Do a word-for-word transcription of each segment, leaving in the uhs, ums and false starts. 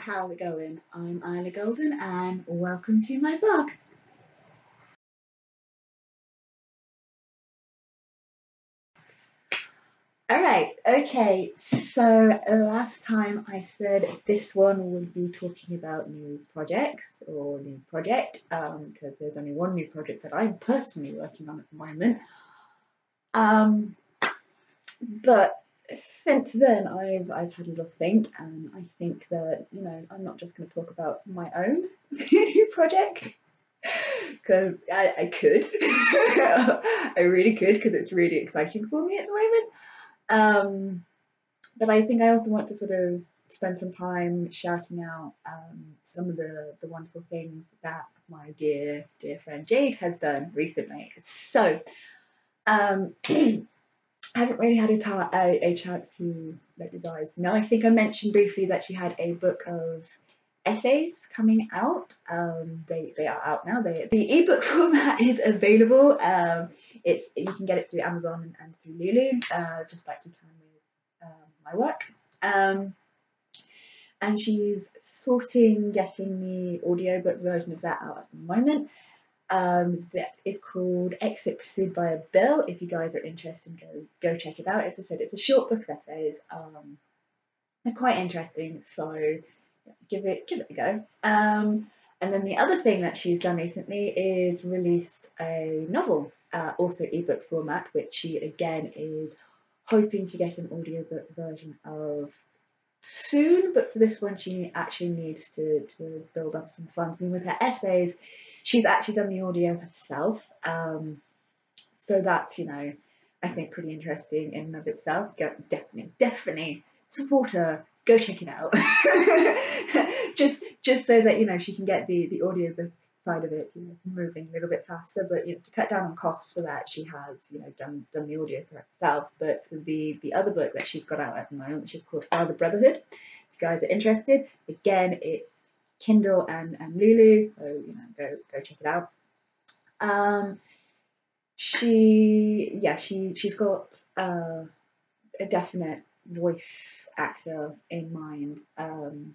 How's it going? I'm Ila Golden and welcome to my blog. Alright, okay, so last time I said this one would be talking about new projects or new project, um, because there's only one new project that I'm personally working on at the moment. Um, but since then I've I've had a little think, and I think that, you know, I'm not just going to talk about my own project, because I, I could I really could, because it's really exciting for me at the moment, um, but I think I also want to sort of spend some time shouting out um, some of the, the wonderful things that my dear dear friend Jade has done recently. So um I haven't really had a, a, a chance to let you guys know. I think I mentioned briefly that she had a book of essays coming out. Um, they, they are out now. They, the ebook format is available. Um, it's you can get it through Amazon and, and through Lulu, uh, just like you can with um, my work. Um, and she's sorting getting the audiobook version of that out at the moment. Um, that is called Exit Pursued by a Bill. If you guys are interested, go go check it out. As I said, it's a short book of essays. Um, they're quite interesting, so give it give it a go. Um, and then the other thing that she's done recently is released a novel, uh, also ebook format, which she again is hoping to get an audiobook version of soon. But for this one, she actually needs to to build up some funds. I mean, with her essays, she's actually done the audio herself, um, so that's, you know, I think pretty interesting in and of itself. Go, definitely, definitely support her. Go check it out, just just so that, you know, she can get the the audio side of it, you know, moving a little bit faster. But, you know, to cut down on costs, so that she has, you know, done done the audio for herself. But for the the other book that she's got out at the moment, which is called Father Brotherhood, if you guys are interested, again, it's Kindle and, and Lulu, so, you know, go go check it out. Um, she, yeah, she she's got uh, a definite voice actor in mind um,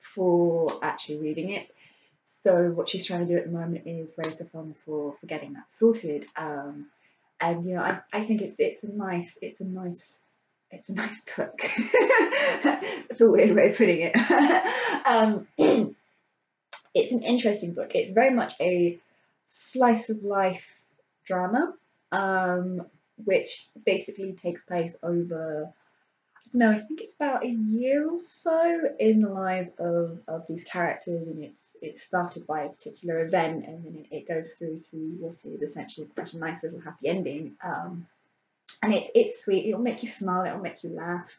for actually reading it. So what she's trying to do at the moment is raise the funds for for getting that sorted. Um, and, you know, I I think it's it's a nice it's a nice. It's a nice book. That's a weird way of putting it. um, it's an interesting book. It's very much a slice of life drama, um, which basically takes place over, I don't know, I think it's about a year or so in the lives of, of these characters, and it's it's started by a particular event, and then it, it goes through to what is essentially such a nice little happy ending. Um, And it's it's sweet. It'll make you smile. It'll make you laugh.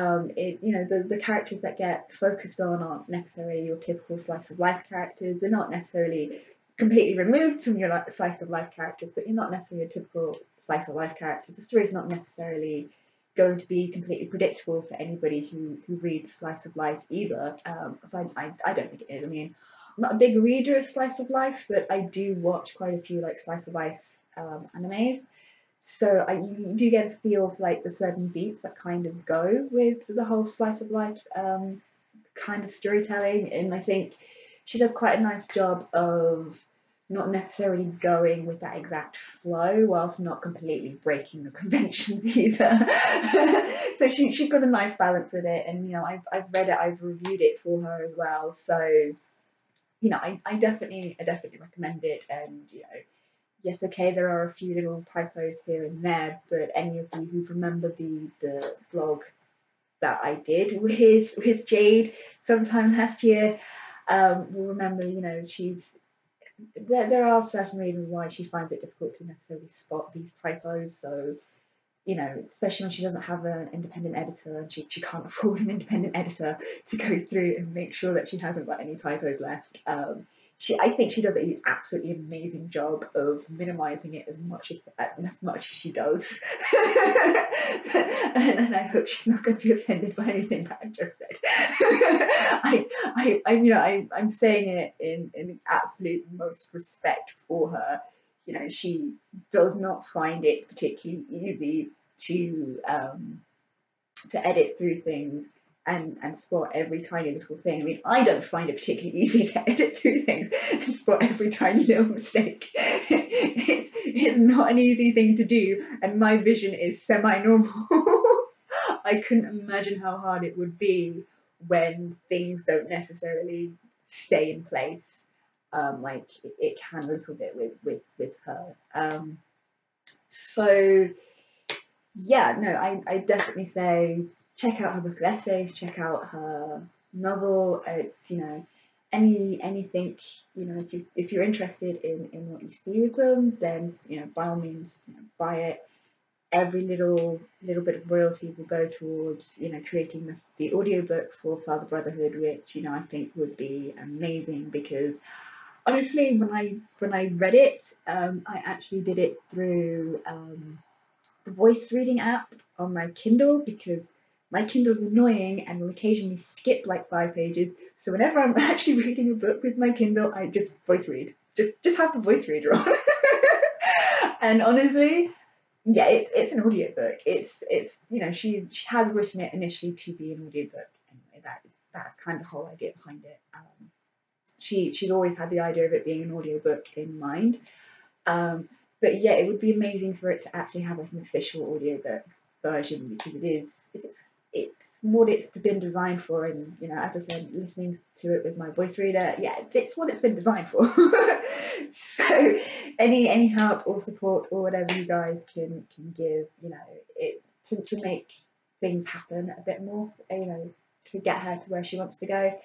Um, it you know the the characters that get focused on aren't necessarily your typical slice of life characters. They're not necessarily completely removed from your like, slice of life characters, but you're not necessarily a typical slice of life character. The story's not necessarily going to be completely predictable for anybody who who reads slice of life either. Um, so I, I I don't think it is. I mean, I'm not a big reader of slice of life, but I do watch quite a few like slice of life um, animes. So I, you do get a feel of like the certain beats that kind of go with the whole slice of life um, kind of storytelling, and I think she does quite a nice job of not necessarily going with that exact flow whilst not completely breaking the conventions either. So she, she's got a nice balance with it, and, you know, I've, I've read it, I've reviewed it for her as well, so, you know, I, I definitely I definitely recommend it. And, you know, yes, okay, there are a few little typos here and there, but any of you who remember the, the vlog that I did with with Jade sometime last year um, will remember, you know, she's there, there are certain reasons why she finds it difficult to necessarily spot these typos. So, you know, especially when she doesn't have an independent editor, and she, she can't afford an independent editor to go through and make sure that she hasn't got any typos left. Um, She, I think she does an absolutely amazing job of minimising it as much as as much as she does, and, and I hope she's not going to be offended by anything that I've just said. I, I, I, you know, I, I'm saying it in in the absolute most respect for her. You know, she does not find it particularly easy to um to edit through things, and, and spot every tiny little thing. I mean, I don't find it particularly easy to edit through things and spot every tiny little mistake. it's, it's not an easy thing to do, and my vision is semi-normal. I couldn't imagine how hard it would be when things don't necessarily stay in place. Um, like it, it can a little bit with with with her. Um, so yeah, no, I I definitely say check out her book of essays, check out her novel. It's, you know, any anything, you know, if you if you're interested in in what you see with them, then, you know, by all means, you know, buy it. Every little little bit of royalty will go towards, you know, creating the, the audiobook for Father Brotherhood, which, you know, I think would be amazing, because honestly, when I when I read it, um, I actually did it through um, the voice reading app on my Kindle, because my Kindle's annoying and will occasionally skip like five pages. So whenever I'm actually reading a book with my Kindle, I just voice read. Just just have the voice reader on. And honestly, yeah, it's it's an audiobook. It's it's you know, she she has written it initially to be an audiobook. Anyway, that is that's kind of the whole idea behind it. Um, she she's always had the idea of it being an audiobook in mind. Um, but yeah, it would be amazing for it to actually have like an official audiobook version, because it is it's it's what it's been designed for. And, you know, as I said, listening to it with my voice reader, yeah, it's what it's been designed for. So any any help or support or whatever you guys can can give, you know, it to, to make things happen a bit more, you know, to get her to where she wants to go,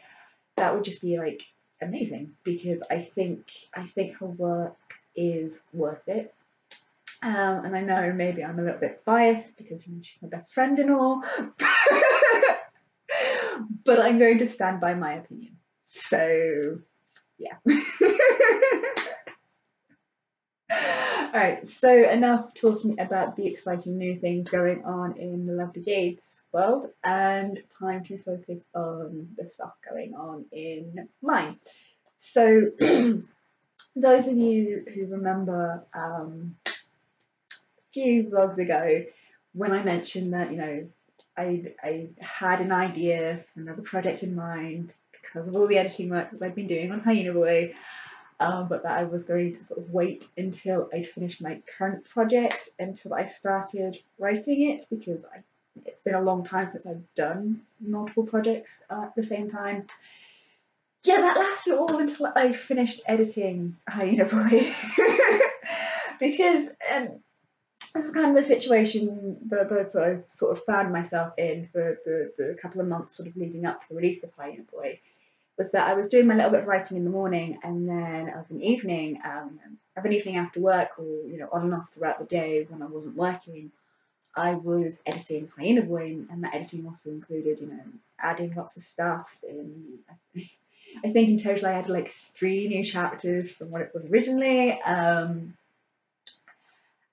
that would just be like amazing, because I think I think her work is worth it. Um, and I know maybe I'm a little bit biased because, you know, she's my best friend and all, but I'm going to stand by my opinion. So yeah. Alright, so enough talking about the exciting new things going on in the lovely Jade's world, and time to focus on the stuff going on in mine. So those of you who remember um, few vlogs ago, when I mentioned that, you know, I, I had an idea, another project in mind, because of all the editing work that I've been doing on Hyena Boy, um, but that I was going to sort of wait until I'd finished my current project until I started writing it, because I, it's been a long time since I've done multiple projects uh, at the same time. Yeah, that lasted all until I finished editing Hyena Boy, because um, this is kind of the situation that I sort of, sort of found myself in for the, the couple of months sort of leading up to the release of Hyena Boy, was that I was doing my little bit of writing in the morning, and then of an evening, um, of an evening after work, or, you know, on and off throughout the day when I wasn't working, I was editing Hyena Boy, and that editing also included, you know, adding lots of stuff. In, I think in total I had like three new chapters from what it was originally. Um,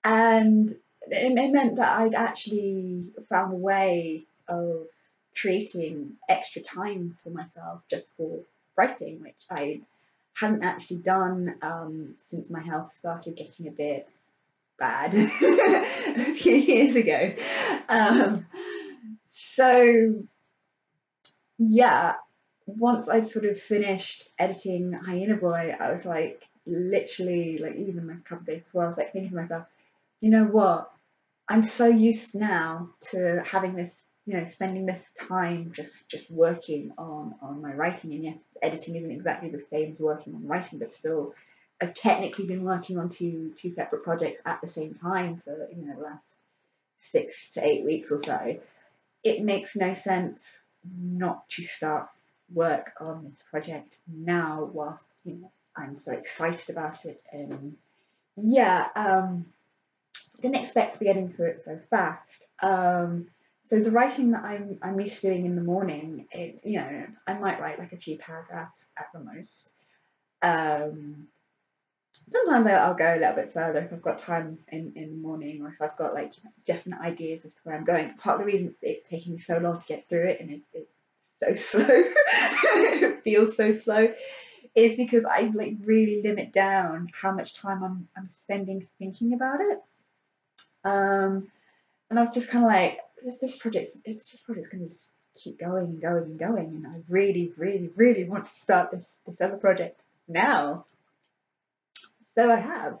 And it meant that I'd actually found a way of creating extra time for myself just for writing, which I hadn't actually done um, since my health started getting a bit bad a few years ago. Um, so, yeah, once I'd sort of finished editing Hyena Boy, I was like, literally, like even like a couple of days before, I was like thinking to myself, you know what, I'm so used now to having this, you know, spending this time just, just working on, on my writing. And yes, editing isn't exactly the same as working on writing, but still, I've technically been working on two, two separate projects at the same time for, you know, the last six to eight weeks or so. It makes no sense not to start work on this project now whilst, you know, I'm so excited about it. And yeah, um, didn't expect to be getting through it so fast. Um, so the writing that I'm, I'm used to doing in the morning, it, you know, I might write like a few paragraphs at the most. Um, sometimes I'll, I'll go a little bit further if I've got time in, in the morning, or if I've got like, you know, definite ideas as to where I'm going. Part of the reason it's, it's taking me so long to get through it, and it's, it's so slow, it feels so slow, is because I like really limit down how much time I'm, I'm spending thinking about it. Um, and I was just kind of like, this, this project, it's just project's going to keep going and going and going, and I really, really, really want to start this, this other project now. So I have.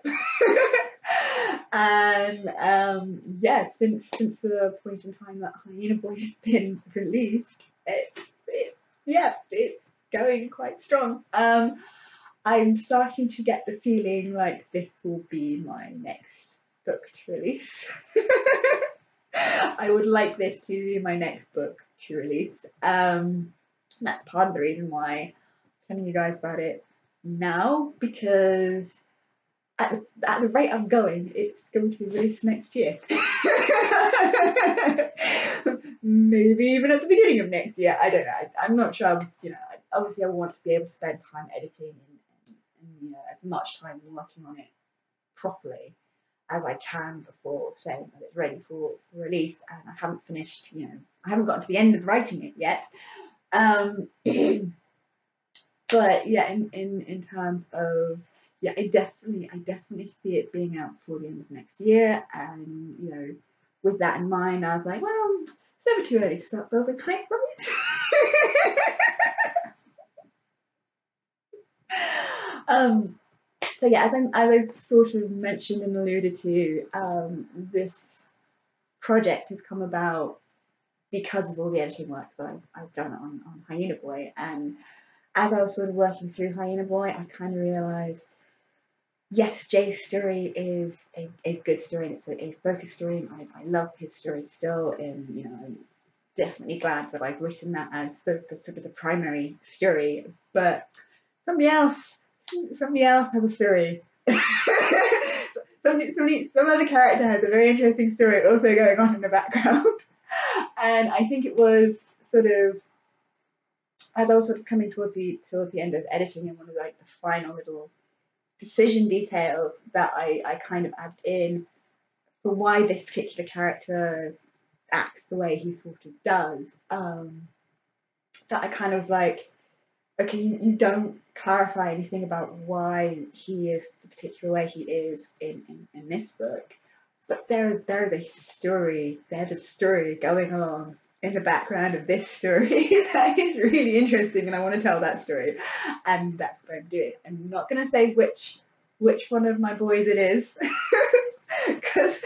And um, yeah, since since the point in time that Hyena Boy has been released, it's, it's yeah, it's going quite strong. Um, I'm starting to get the feeling like this will be my next book to release. I would like this to be my next book to release. Um, that's part of the reason why I'm telling you guys about it now, because at the, at the rate I'm going, it's going to be released next year. Maybe even at the beginning of next year. I don't know. I, I'm not sure. I'm, you know, obviously I want to be able to spend time editing and, and, and you know, as much time working on it properly as I can before saying that it's ready for release, and I haven't finished, you know, I haven't gotten to the end of writing it yet. Um, but yeah, in, in, in terms of, yeah, I definitely, I definitely see it being out before the end of next year. And, you know, with that in mind, I was like, well, it's never too early to start building hype, right? um, So yeah, as, I'm, as I've sort of mentioned and alluded to, um, this project has come about because of all the editing work that I've, I've done on, on Hyena Boy. And as I was sort of working through Hyena Boy, I kind of realised, yes, Jay's story is a, a good story, and it's a, a focused story, and I, I love his story still, and you know, I'm definitely glad that I've written that as the, the sort of the primary story. But somebody else... Somebody else has a story. somebody, somebody, some other character has a very interesting story also going on in the background. And I think it was sort of, as I was sort of coming towards the towards the end of editing, and one of like the final little decision details that I, I kind of added in for why this particular character acts the way he sort of does, um, that I kind of was like, okay, you, you don't clarify anything about why he is the particular way he is in, in, in this book, but there is there is a story, there's a story going along in the background of this story that is really interesting, and I want to tell that story, and that's what I'm doing. I'm not going to say which which one of my boys it is, because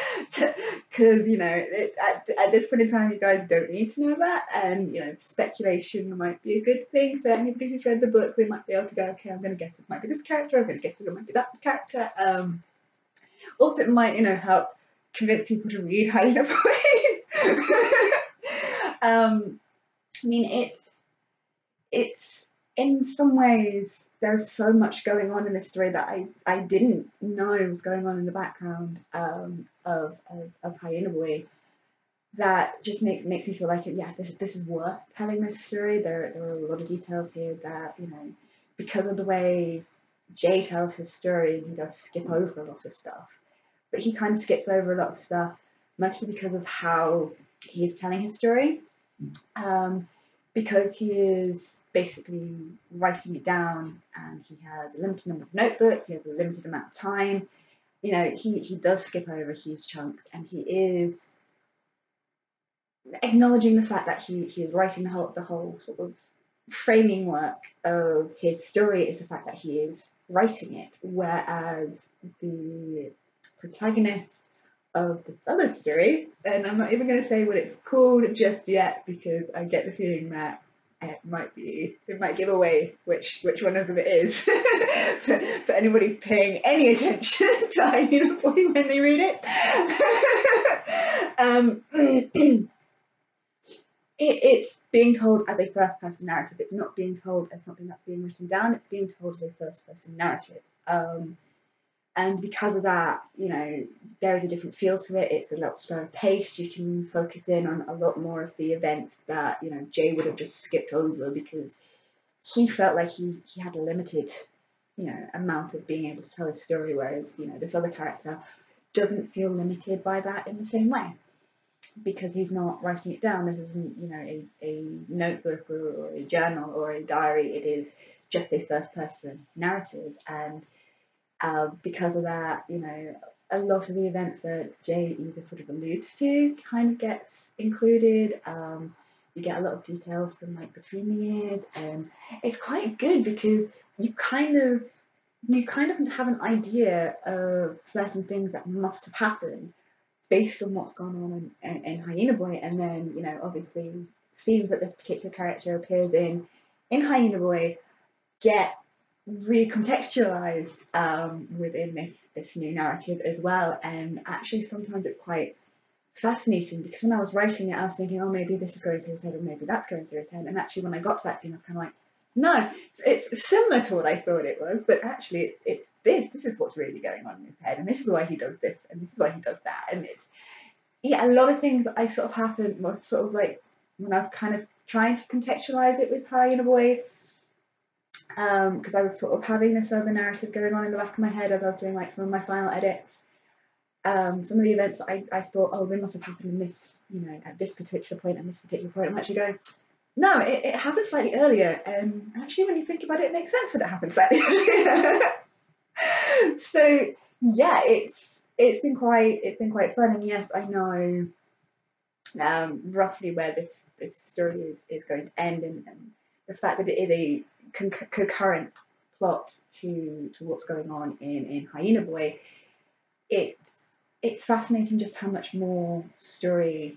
because you know, it, at, at this point in time, you guys don't need to know that, and you know, speculation might be a good thing for anybody who's read the book. They might be able to go, okay, I'm going to guess it might be this character, I'm going to guess it might be that character. Um, also, it might, you know, help convince people to read Hyena Boy. um, I mean, it's it's in some ways there's so much going on in this story that I, I didn't know was going on in the background um, of, of, of Hyena Boy, that just makes makes me feel like, yeah, this, this is worth telling this story. There, there are a lot of details here that, you know, because of the way Jay tells his story, and he does skip over a lot of stuff, but he kind of skips over a lot of stuff, mostly because of how he's telling his story, um, because he is... basically writing it down, and he has a limited number of notebooks, he has a limited amount of time, you know, he, he does skip over huge chunks, and he is acknowledging the fact that he, he is writing the whole, the whole sort of framing work of his story is the fact that he is writing it, whereas the protagonist of this other story, and I'm not even going to say what it's called just yet, because I get the feeling that it might be, it might give away which which one of them it is for, for anybody paying any attention to Hyena Boy when they read it. um, it. It's being told as a first-person narrative. It's not being told as something that's being written down. It's being told as a first-person narrative. Um, and because of that, you know, there is a different feel to it. It's a lot slower paced. You can focus in on a lot more of the events that, you know, Jay would have just skipped over, because he felt like he, he had a limited, you know, amount of being able to tell his story, whereas, you know, this other character doesn't feel limited by that in the same way, because he's not writing it down. This isn't, you know, a, a notebook or, or a journal or a diary. It is just a first-person narrative, and Uh, because of that, you know, a lot of the events that Jay either sort of alludes to kind of gets included. Um, You get a lot of details from like between the ears, and it's quite good because you kind of you kind of have an idea of certain things that must have happened based on what's gone on in, in, in Hyena Boy. And then, you know, obviously scenes that this particular character appears in in Hyena Boy get recontextualized um, within this this new narrative as well. And actually sometimes it's quite fascinating, because when I was writing it I was thinking, oh, maybe this is going through his head and maybe that's going through his head, and actually when I got to that scene I was kind of like, no, it's similar to what I thought it was, but actually it's, it's this this is what's really going on in his head, and this is why he does this, and this is why he does that. And it's, yeah, a lot of things I sort of happened sort of like when I was kind of trying to contextualize it with Hyena Boy, um because I was sort of having this other narrative going on in the back of my head as I was doing like some of my final edits. Um, some of the events that I, I thought, oh, they must have happened in this, you know, at this particular point, at this particular point, I'm actually going, no, it, it happened slightly earlier, and actually when you think about it, it makes sense that it happened slightly earlier. So yeah, it's it's been quite it's been quite fun, and yes, I know um, roughly where this this story is is going to end, and, and the fact that it is a con concurrent plot to to what's going on in in Hyena Boy, it's it's fascinating just how much more story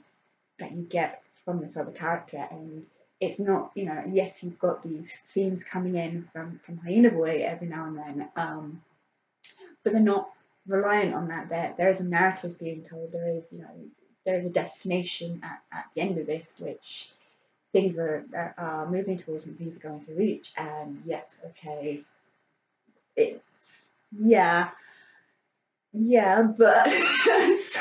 that you get from this other character. And it's not, you know, yes, you've got these scenes coming in from, from Hyena Boy every now and then, um, but they're not reliant on that. There, there is a narrative being told, there is, you know, there is a destination at, at the end of this, which things are, are, are moving towards and things are going to reach. And yes, okay, it's, yeah, yeah, but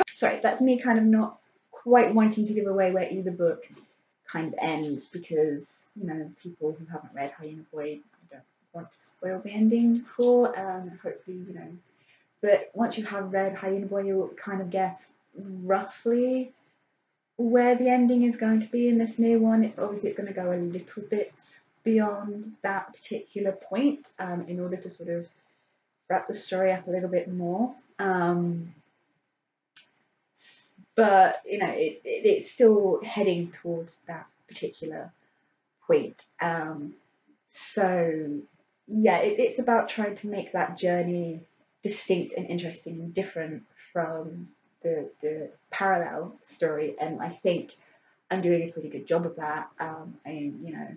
sorry, that's me kind of not quite wanting to give away where either book kind of ends, because, you know, people who haven't read Hyena Boy, I don't want to spoil the ending for, um, hopefully, you know, but once you have read Hyena Boy, you'll kind of guess roughly where the ending is going to be in this new one. It's obviously it's going to go a little bit beyond that particular point, um, in order to sort of wrap the story up a little bit more. Um, but, you know, it, it, it's still heading towards that particular point. Um, so, yeah, it, it's about trying to make that journey distinct and interesting and different from the, the parallel story. And I think I'm doing a pretty good job of that. Um, and, you know,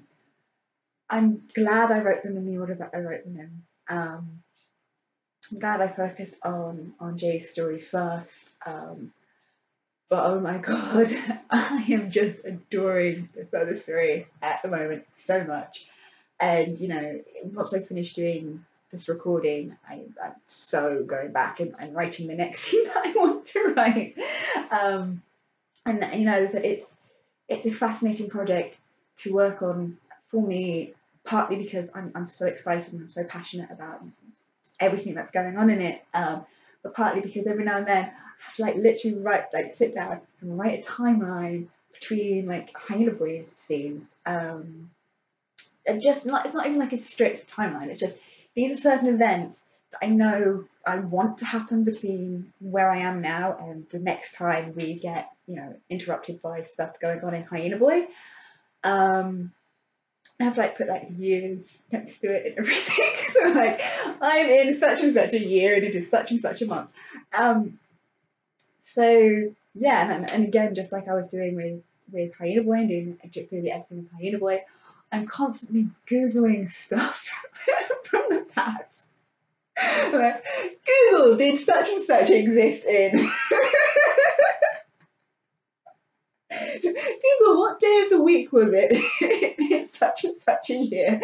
I'm glad I wrote them in the order that I wrote them in. Um, I'm glad I focused on, on Jade's story first, um, but oh my god, I am just adoring this other story at the moment so much. And, you know, once I finish doing this recording, I, I'm so going back and, and writing the next thing that I want to write. Um, and, you know, so it's, it's a fascinating project to work on for me, partly because I'm, I'm so excited and I'm so passionate about everything that's going on in it, um, but partly because every now and then I have to like literally write, like sit down and write a timeline between like Hyena Boy scenes, um, and just not, it's not even like a strict timeline, it's just these are certain events that I know I want to happen between where I am now and the next time we get, you know, interrupted by stuff going on in Hyena Boy. um, I have to like put like years next to it and everything. So like I'm in such and such a year and it is such and such a month. Um, so yeah, and, and again, just like I was doing with with Hyena Boy and doing through the editing of Hyena Boy, I'm constantly googling stuff from the past. Like, Google, did such and such exist in? Google, what day of the week was it in such and such a year?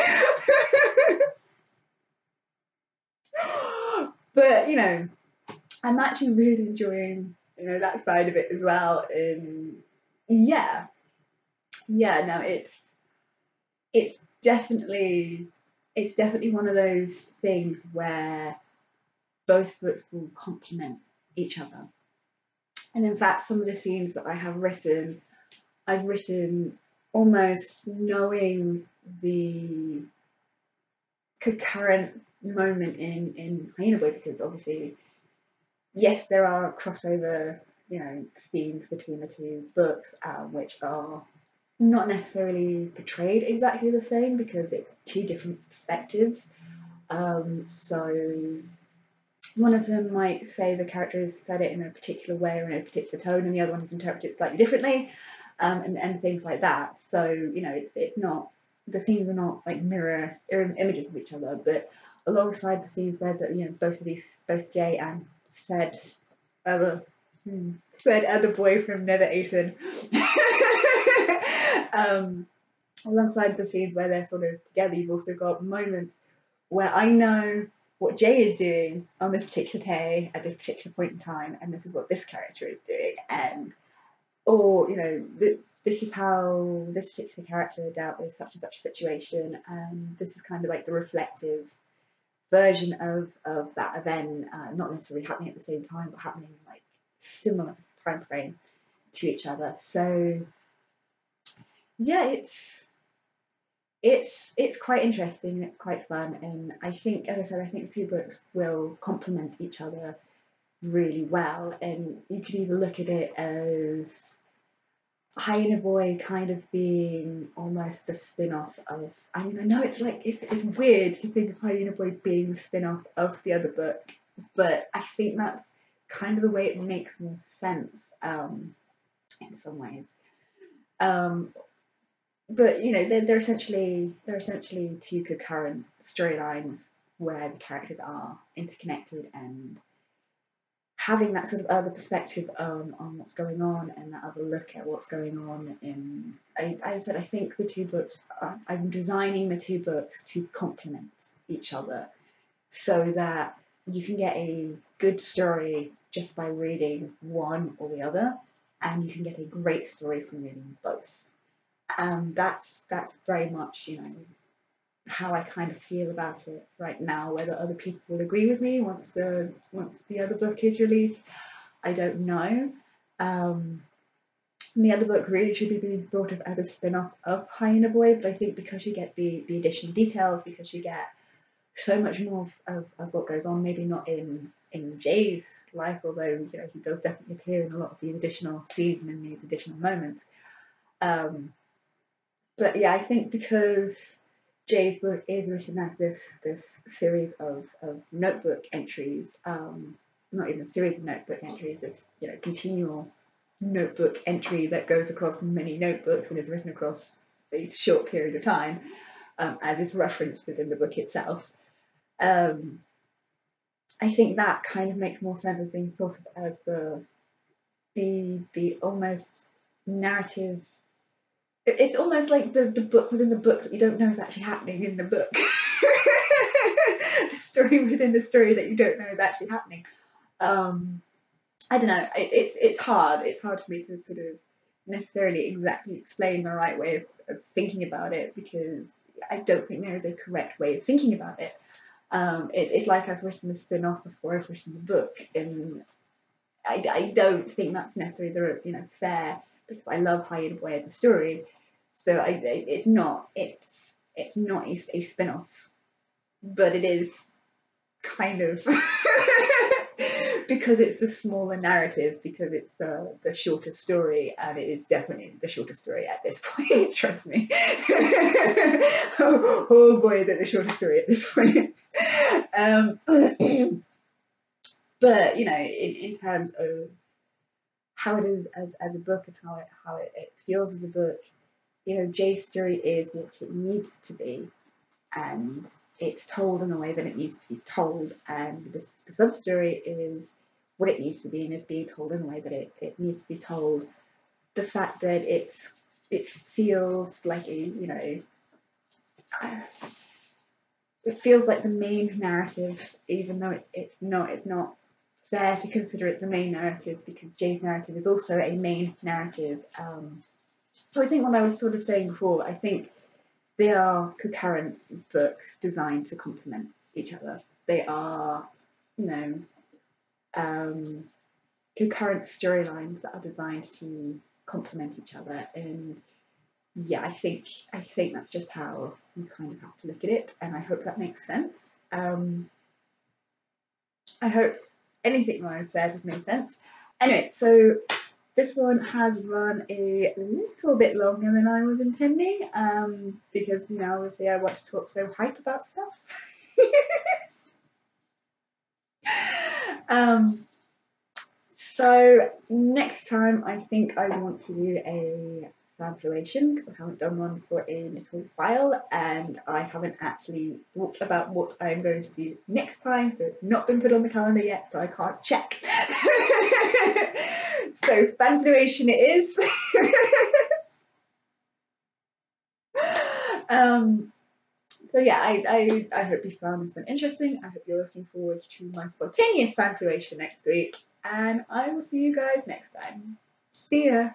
But, you know, I'm actually really enjoying, you know, that side of it as well. And yeah, yeah, no, it's it's definitely it's definitely one of those things where both books will complement each other. And in fact, some of the scenes that I have written, I've written almost knowing the concurrent moment in, in Hyena Boy, because obviously, yes, there are crossover, you know, scenes between the two books, um, which are not necessarily portrayed exactly the same because it's two different perspectives. Um, so one of them might say the character has said it in a particular way or in a particular tone, and the other one has interpreted it slightly differently, um, and, and things like that. So, you know, it's it's not, the scenes are not like mirror images of each other, but alongside the scenes where the, you know, both of these, both Jay and said other hmm, said and the boy from Never Aten, um, alongside the scenes where they're sort of together, you've also got moments where I know what Jay is doing on this particular day at this particular point in time, and this is what this character is doing, and or you know th this is how this particular character dealt with such and such a situation, and this is kind of like the reflective version of of that event, uh, not necessarily happening at the same time, but happening in like similar time frame to each other. So yeah, it's It's it's quite interesting and it's quite fun, and I think, as I said, I think the two books will complement each other really well, and you could either look at it as Hyena Boy kind of being almost the spin-off of, I mean I know it's like it's, it's weird to think of Hyena Boy being the spin-off of the other book, but I think that's kind of the way it makes more sense um, in some ways. Um, But you know they're, they're essentially they're essentially two concurrent storylines where the characters are interconnected, and having that sort of other perspective um, on what's going on and that other look at what's going on in. I, I said I think the two books are, I'm designing the two books to complement each other, so that you can get a good story just by reading one or the other, and you can get a great story from reading both. Um, that's that's very much, you know, how I kind of feel about it right now. Whether other people will agree with me once the once the other book is released, I don't know. Um, and the other book really should be being thought of as a spin-off of Hyena Boy, but I think because you get the the additional details, because you get so much more of, of, of what goes on, maybe not in in Jay's life, although you know he does definitely appear in a lot of these additional scenes and in these additional moments. Um, But yeah, I think because Jay's book is written as this this series of, of notebook entries, um, not even a series of notebook entries, this you know continual notebook entry that goes across many notebooks and is written across a short period of time, um, as is referenced within the book itself. Um, I think that kind of makes more sense as being thought of as the the the almost narrative. It's almost like the, the book within the book that you don't know is actually happening in the book. The story within the story that you don't know is actually happening. Um, I don't know, it, it, it's hard. It's hard for me to sort of necessarily exactly explain the right way of, of thinking about it, because I don't think there is a correct way of thinking about it. Um, it it's like I've written the spin-off before I've written the book, and I, I don't think that's necessarily the, you know, fair, because I love Hyena Boy as a story, so I, it, it's not it's it's not a, a spin-off, but it is kind of because it's the smaller narrative, because it's the the shorter story, and it is definitely the shorter story at this point. Trust me. oh, oh boy, is it the shorter story at this point. um, but you know, in in terms of how it is as, as a book and how it how it, it feels as a book, you know, Jay's story is what it needs to be, and it's told in the way that it needs to be told, and this, the sub-story is what it needs to be and is being told in the way that it, it needs to be told. The fact that it's it feels like a, you know, uh, it feels like the main narrative, even though it's it's not it's not fair to consider it the main narrative, because Jay's narrative is also a main narrative. Um, so I think what I was sort of saying before, I think they are concurrent books designed to complement each other. They are, you know, um, concurrent storylines that are designed to complement each other. And yeah, I think I think that's just how you kind of have to look at it, and I hope that makes sense. Um, I hope anything that I've said has made sense. Anyway, so This one has run a little bit longer than I was intending, um, because, you know, obviously I want to talk so hype about stuff. um, so next time I think I want to do a fanfluation, because I haven't done one for a little while, and I haven't actually thought about what I'm going to do next time, so it's not been put on the calendar yet, so I can't check. So fanfluation it is. um, so yeah, I, I, I hope you found this one interesting. I hope you're looking forward to my spontaneous fanfluation next week. And I will see you guys next time. See ya.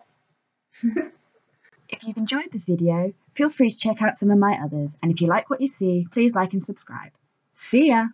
If you've enjoyed this video, feel free to check out some of my others. And if you like what you see, please like and subscribe. See ya.